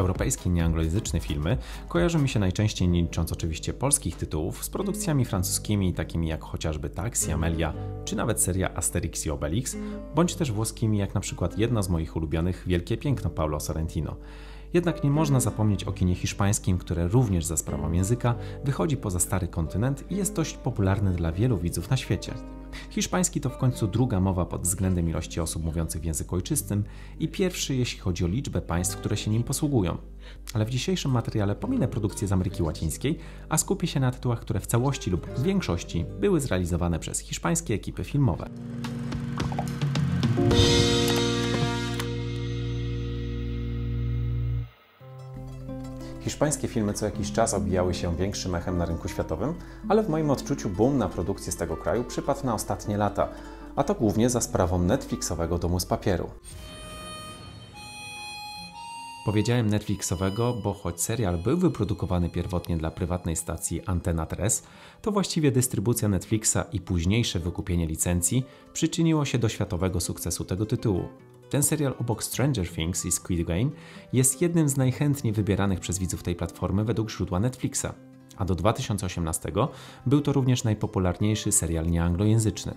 Europejskie nieanglojęzyczne filmy kojarzą mi się najczęściej, nie licząc oczywiście polskich tytułów, z produkcjami francuskimi, takimi jak chociażby Taxi, Amelia, czy nawet seria Asterix i Obelix, bądź też włoskimi, jak na przykład jedna z moich ulubionych Wielkie Piękno Paulo Sorrentino. Jednak nie można zapomnieć o kinie hiszpańskim, które również za sprawą języka wychodzi poza stary kontynent i jest dość popularne dla wielu widzów na świecie. Hiszpański to w końcu druga mowa pod względem ilości osób mówiących w języku ojczystym i pierwszy, jeśli chodzi o liczbę państw, które się nim posługują. Ale w dzisiejszym materiale pominę produkcję z Ameryki Łacińskiej, a skupię się na tytułach, które w całości lub w większości były zrealizowane przez hiszpańskie ekipy filmowe. Hiszpańskie filmy co jakiś czas obijały się większym echem na rynku światowym, ale w moim odczuciu boom na produkcję z tego kraju przypadł na ostatnie lata, a to głównie za sprawą Netflixowego domu z papieru. Powiedziałem Netflixowego, bo choć serial był wyprodukowany pierwotnie dla prywatnej stacji Antena Tres, to właściwie dystrybucja Netflixa i późniejsze wykupienie licencji przyczyniło się do światowego sukcesu tego tytułu. Ten serial obok Stranger Things i Squid Game jest jednym z najchętniej wybieranych przez widzów tej platformy według źródła Netflixa, a do 2018 był to również najpopularniejszy serial nieanglojęzyczny.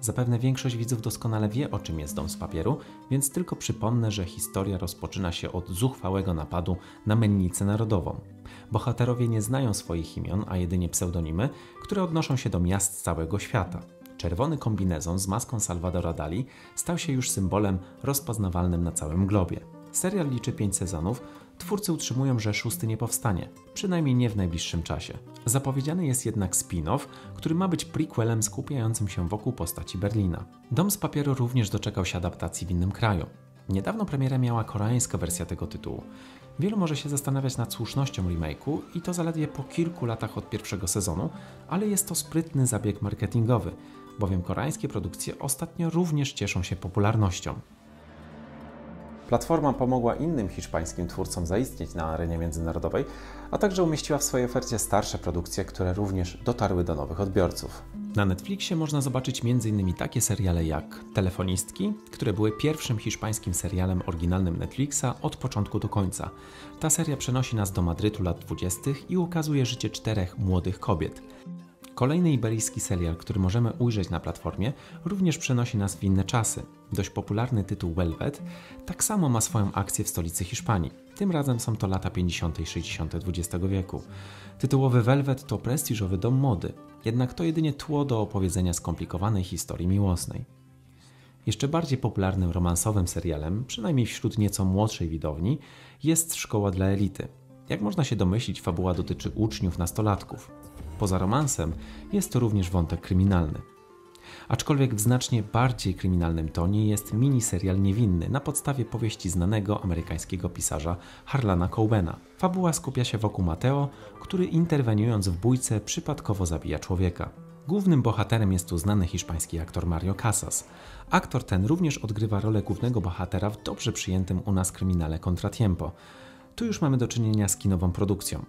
Zapewne większość widzów doskonale wie, o czym jest Dom z papieru, więc tylko przypomnę, że historia rozpoczyna się od zuchwałego napadu na Mennicę Narodową. Bohaterowie nie znają swoich imion, a jedynie pseudonimy, które odnoszą się do miast całego świata. Czerwony kombinezon z maską Salvadora Dali stał się już symbolem rozpoznawalnym na całym globie. Serial liczy 5 sezonów, twórcy utrzymują, że 6 nie powstanie, przynajmniej nie w najbliższym czasie. Zapowiedziany jest jednak spin-off, który ma być prequelem skupiającym się wokół postaci Berlina. Dom z papieru również doczekał się adaptacji w innym kraju. Niedawno premierę miała koreańska wersja tego tytułu. Wielu może się zastanawiać nad słusznością remake'u i to zaledwie po kilku latach od pierwszego sezonu, ale jest to sprytny zabieg marketingowy, bowiem koreańskie produkcje ostatnio również cieszą się popularnością. Platforma pomogła innym hiszpańskim twórcom zaistnieć na arenie międzynarodowej, a także umieściła w swojej ofercie starsze produkcje, które również dotarły do nowych odbiorców. Na Netflixie można zobaczyć m.in. takie seriale jak Telefonistki, które były pierwszym hiszpańskim serialem oryginalnym Netflixa od początku do końca. Ta seria przenosi nas do Madrytu lat 20. i ukazuje życie 4 młodych kobiet. Kolejny iberyjski serial, który możemy ujrzeć na platformie, również przenosi nas w inne czasy. Dość popularny tytuł Velvet tak samo ma swoją akcję w stolicy Hiszpanii. Tym razem są to lata 50. i 60. XX wieku. Tytułowy Velvet to prestiżowy dom mody, jednak to jedynie tło do opowiedzenia skomplikowanej historii miłosnej. Jeszcze bardziej popularnym romansowym serialem, przynajmniej wśród nieco młodszej widowni, jest Szkoła dla Elity. Jak można się domyślić, fabuła dotyczy uczniów nastolatków. Poza romansem jest to również wątek kryminalny. Aczkolwiek w znacznie bardziej kryminalnym tonie jest miniserial Niewinny na podstawie powieści znanego amerykańskiego pisarza Harlana Cobena. Fabuła skupia się wokół Mateo, który interweniując w bójce przypadkowo zabija człowieka. Głównym bohaterem jest tu znany hiszpański aktor Mario Casas. Aktor ten również odgrywa rolę głównego bohatera w dobrze przyjętym u nas kryminale Contratiempo. Tu już mamy do czynienia z kinową produkcją.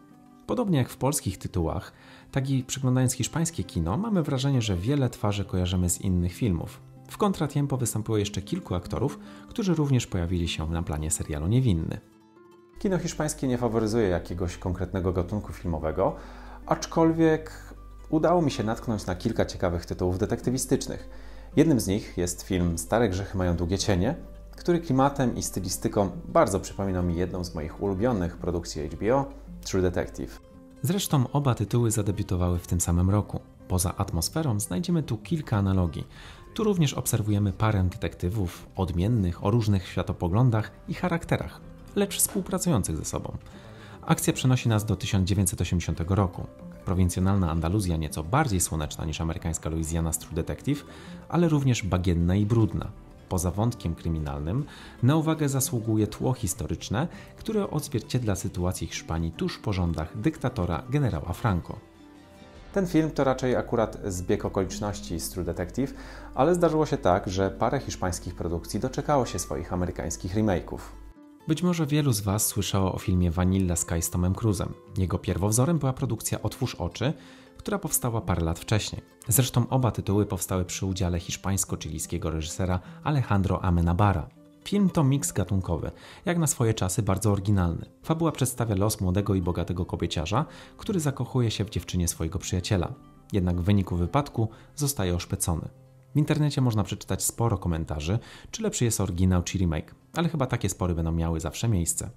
Podobnie jak w polskich tytułach, tak i przeglądając hiszpańskie kino, mamy wrażenie, że wiele twarzy kojarzymy z innych filmów. W Contratiempo wystąpiło jeszcze kilku aktorów, którzy również pojawili się na planie serialu Niewinny. Kino hiszpańskie nie faworyzuje jakiegoś konkretnego gatunku filmowego, aczkolwiek udało mi się natknąć na kilka ciekawych tytułów detektywistycznych. Jednym z nich jest film Stare Grzechy Mają Długie Cienie, który klimatem i stylistyką bardzo przypomina mi jedną z moich ulubionych produkcji HBO, True Detective. Zresztą oba tytuły zadebiutowały w tym samym roku. Poza atmosferą znajdziemy tu kilka analogii. Tu również obserwujemy parę detektywów odmiennych o różnych światopoglądach i charakterach, lecz współpracujących ze sobą. Akcja przenosi nas do 1980 roku. Prowincjonalna Andaluzja nieco bardziej słoneczna niż amerykańska Louisiana z True Detective, ale również bagienna i brudna. Poza wątkiem kryminalnym, na uwagę zasługuje tło historyczne, które odzwierciedla sytuację Hiszpanii tuż po rządach dyktatora generała Franco. Ten film to raczej akurat zbieg okoliczności z True Detective, ale zdarzyło się tak, że parę hiszpańskich produkcji doczekało się swoich amerykańskich remake'ów. Być może wielu z Was słyszało o filmie Vanilla Sky z Tomem Cruzem. Jego pierwowzorem była produkcja Otwórz Oczy, która powstała parę lat wcześniej. Zresztą oba tytuły powstały przy udziale hiszpańsko-chilijskiego reżysera Alejandro Amenabara. Film to miks gatunkowy, jak na swoje czasy bardzo oryginalny. Fabuła przedstawia los młodego i bogatego kobieciarza, który zakochuje się w dziewczynie swojego przyjaciela. Jednak w wyniku wypadku zostaje oszpecony. W internecie można przeczytać sporo komentarzy, czy lepszy jest oryginał czy remake, ale chyba takie spory będą miały zawsze miejsce.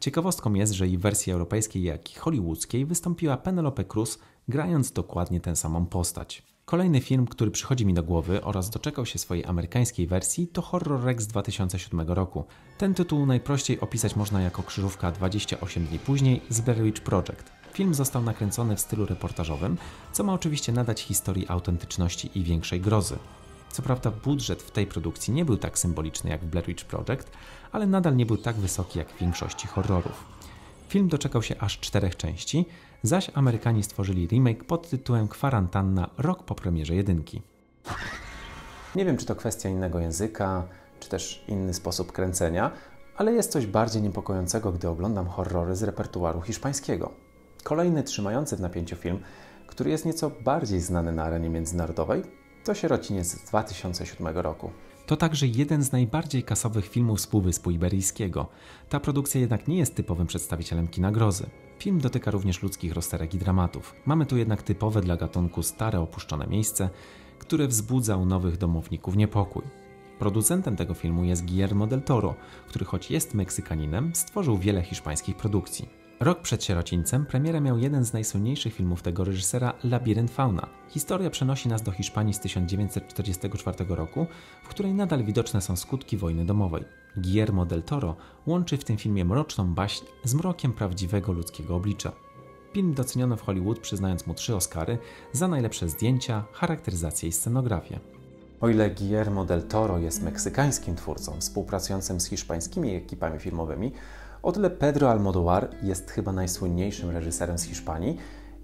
Ciekawostką jest, że i w wersji europejskiej, jak i hollywoodzkiej wystąpiła Penelope Cruz, grając dokładnie tę samą postać. Kolejny film, który przychodzi mi do głowy oraz doczekał się swojej amerykańskiej wersji, to Horror Rex z 2007 roku. Ten tytuł najprościej opisać można jako krzyżówka 28 dni później z Blair Witch Project. Film został nakręcony w stylu reportażowym, co ma oczywiście nadać historii autentyczności i większej grozy. Co prawda budżet w tej produkcji nie był tak symboliczny jak w Blair Witch Project, ale nadal nie był tak wysoki jak w większości horrorów. Film doczekał się aż 4 części, zaś Amerykanie stworzyli remake pod tytułem Kwarantanna rok po premierze jedynki. Nie wiem, czy to kwestia innego języka, czy też inny sposób kręcenia, ale jest coś bardziej niepokojącego, gdy oglądam horrory z repertuaru hiszpańskiego. Kolejny trzymający w napięciu film, który jest nieco bardziej znany na arenie międzynarodowej, to Sierociniec z 2007 roku. To także jeden z najbardziej kasowych filmów z Półwyspu Iberyjskiego. Ta produkcja jednak nie jest typowym przedstawicielem kina grozy. Film dotyka również ludzkich rozterek i dramatów. Mamy tu jednak typowe dla gatunku stare, opuszczone miejsce, które wzbudza u nowych domowników niepokój. Producentem tego filmu jest Guillermo del Toro, który choć jest Meksykaninem, stworzył wiele hiszpańskich produkcji. Rok przed Sierocińcem premierę miał jeden z najsłynniejszych filmów tego reżysera, Labirynt Fauna. Historia przenosi nas do Hiszpanii z 1944 roku, w której nadal widoczne są skutki wojny domowej. Guillermo del Toro łączy w tym filmie mroczną baśń z mrokiem prawdziwego ludzkiego oblicza. Film doceniono w Hollywood, przyznając mu 3 Oscary za najlepsze zdjęcia, charakteryzację i scenografię. O ile Guillermo del Toro jest meksykańskim twórcą współpracującym z hiszpańskimi ekipami filmowymi, o tyle Pedro Almodóvar jest chyba najsłynniejszym reżyserem z Hiszpanii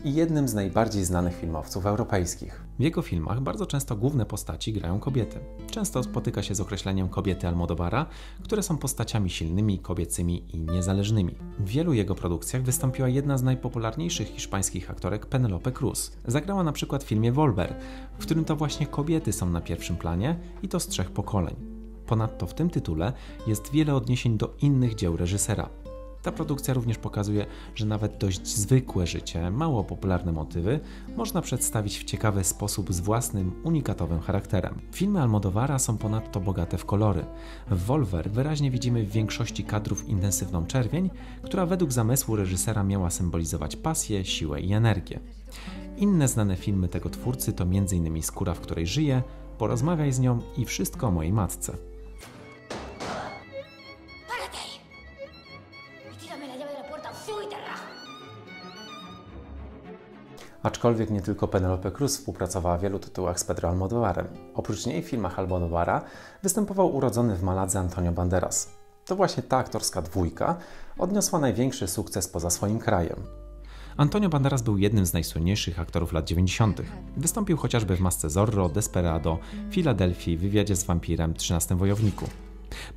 i jednym z najbardziej znanych filmowców europejskich. W jego filmach bardzo często główne postaci grają kobiety. Często spotyka się z określeniem kobiety Almodóvara, które są postaciami silnymi, kobiecymi i niezależnymi. W wielu jego produkcjach wystąpiła jedna z najpopularniejszych hiszpańskich aktorek, Penelope Cruz. Zagrała na przykład w filmie Volver, w którym to właśnie kobiety są na pierwszym planie i to z 3 pokoleń. Ponadto w tym tytule jest wiele odniesień do innych dzieł reżysera. Ta produkcja również pokazuje, że nawet dość zwykłe życie, mało popularne motywy można przedstawić w ciekawy sposób z własnym, unikatowym charakterem. Filmy Almodóvara są ponadto bogate w kolory. W Volver wyraźnie widzimy w większości kadrów intensywną czerwień, która według zamysłu reżysera miała symbolizować pasję, siłę i energię. Inne znane filmy tego twórcy to m.in. Skóra, w której żyje, Porozmawiaj z nią i Wszystko o mojej matce. Aczkolwiek nie tylko Penelope Cruz współpracowała w wielu tytułach z Pedro Almodóvarem. Oprócz niej w filmach Almodóvara występował urodzony w Maladze Antonio Banderas. To właśnie ta aktorska dwójka odniosła największy sukces poza swoim krajem. Antonio Banderas był jednym z najsłynniejszych aktorów lat 90. Wystąpił chociażby w masce Zorro, Desperado, Filadelfii, Wywiadzie z wampirem, 13 Wojowniku.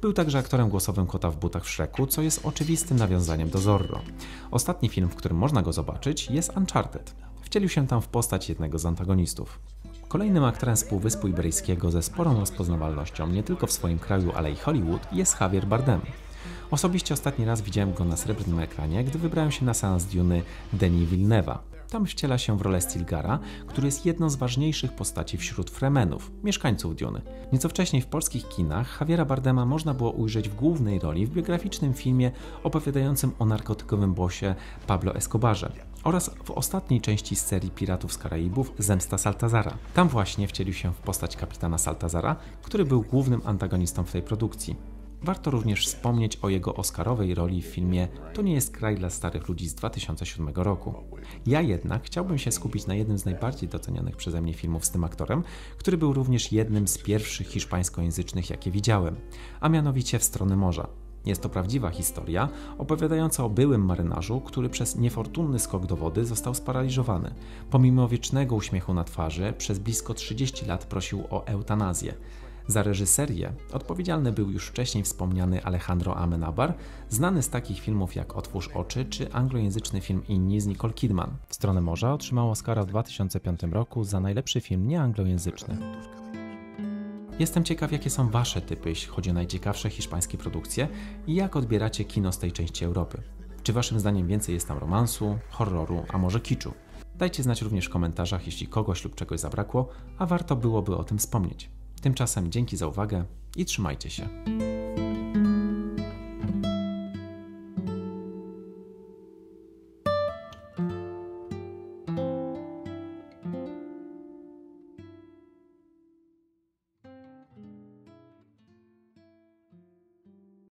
Był także aktorem głosowym Kota w butach w Shreku, co jest oczywistym nawiązaniem do Zorro. Ostatni film, w którym można go zobaczyć, jest Uncharted. Wcielił się tam w postać jednego z antagonistów. Kolejnym aktorem z Półwyspu Iberyjskiego ze sporą rozpoznawalnością nie tylko w swoim kraju, ale i Hollywood jest Javier Bardem. Osobiście ostatni raz widziałem go na srebrnym ekranie, gdy wybrałem się na seans Duny Denis Villeneuve'a. Tam wciela się w rolę Stilgara, który jest jedną z ważniejszych postaci wśród Fremenów, mieszkańców Duny. Nieco wcześniej w polskich kinach Javiera Bardema można było ujrzeć w głównej roli w biograficznym filmie opowiadającym o narkotykowym bosie Pablo Escobarze oraz w ostatniej części z serii Piratów z Karaibów Zemsta Saltazara. Tam właśnie wcielił się w postać kapitana Saltazara, który był głównym antagonistą w tej produkcji. Warto również wspomnieć o jego oscarowej roli w filmie To nie jest kraj dla starych ludzi z 2007 roku. Ja jednak chciałbym się skupić na jednym z najbardziej docenionych przeze mnie filmów z tym aktorem, który był również jednym z pierwszych hiszpańskojęzycznych, jakie widziałem, a mianowicie W stronę morza. Jest to prawdziwa historia opowiadająca o byłym marynarzu, który przez niefortunny skok do wody został sparaliżowany. Pomimo wiecznego uśmiechu na twarzy przez blisko 30 lat prosił o eutanazję. Za reżyserię odpowiedzialny był już wcześniej wspomniany Alejandro Amenabar, znany z takich filmów jak Otwórz oczy czy anglojęzyczny film Inni z Nicole Kidman. W stronę morza otrzymał Oscara w 2005 roku za najlepszy film nieanglojęzyczny. Jestem ciekaw, jakie są wasze typy, jeśli chodzi o najciekawsze hiszpańskie produkcje i jak odbieracie kino z tej części Europy. Czy waszym zdaniem więcej jest tam romansu, horroru, a może kiczu? Dajcie znać również w komentarzach, jeśli kogoś lub czegoś zabrakło, a warto byłoby o tym wspomnieć. Tymczasem dzięki za uwagę i trzymajcie się.